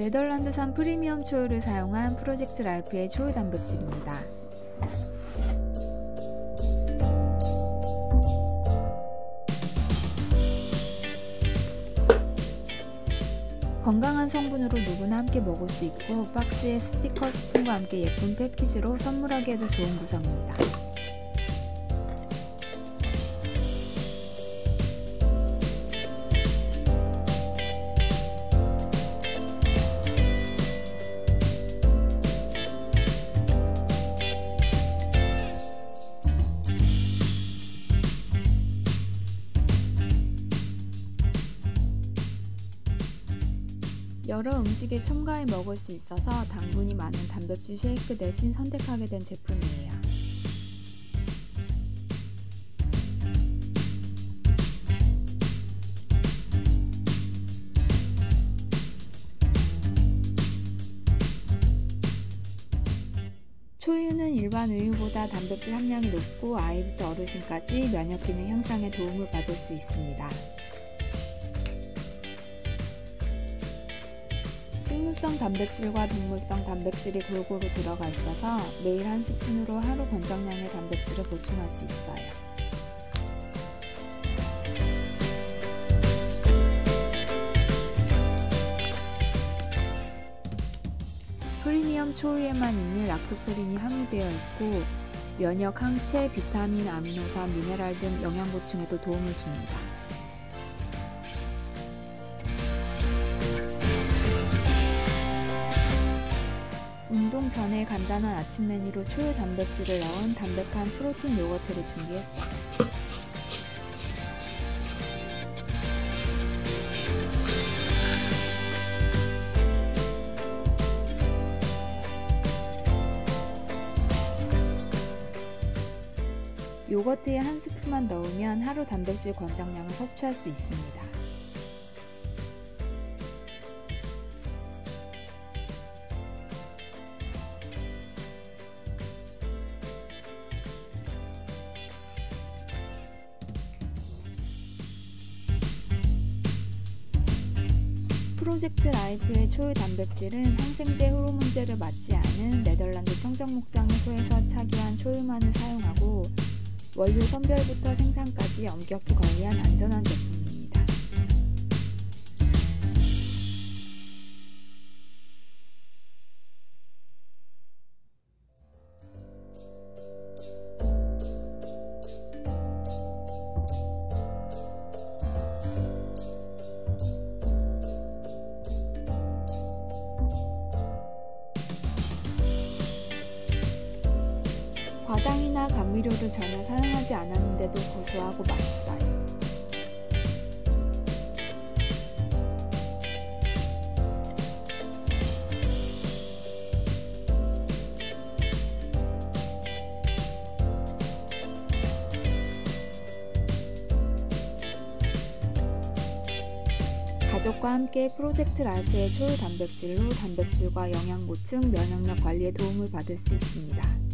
네덜란드산 프리미엄 초유를 사용한 프로젝트 라이프의 초유 단백질입니다. 건강한 성분으로 누구나 함께 먹을 수 있고 박스에 스티커, 스푼과 함께 예쁜 패키지로 선물하기에도 좋은 구성입니다. 여러 음식에 첨가해 먹을 수 있어서 당분이 많은 단백질 쉐이크 대신 선택하게 된 제품이에요. 초유는 일반 우유보다 단백질 함량이 높고 아이부터 어르신까지 면역 기능 향상에 도움을 받을 수 있습니다. 식물성 단백질과 동물성 단백질이 골고루 들어가 있어서 매일 한 스푼으로 하루 권장량의 단백질을 보충할 수 있어요. 프리미엄 초유에만 있는 락토fer린이 함유되어 있고 면역, 항체, 비타민, 아미노산, 미네랄 등 영양 보충에도 도움을 줍니다. 운동 전에 간단한 아침 메뉴로 초유 단백질을 넣은 담백한 프로틴 요거트를 준비했어요. 요거트에 한 스푼만 넣으면 하루 단백질 권장량을 섭취할 수 있습니다. 프로젝트 라이프의 초유 단백질은 항생제 호르몬제를 맞지 않은 네덜란드 청정목장의 소에서 착유한 초유만을 사용하고 원료 선별부터 생산까지 엄격히 관리한 안전한 제품입니다. 과당이나 감미료를 전혀 사용하지 않았는데도 고소하고 맛있어요. 가족과 함께 프로젝트 라이프의 초유 단백질로 단백질과 영양 보충, 면역력 관리에 도움을 받을 수 있습니다.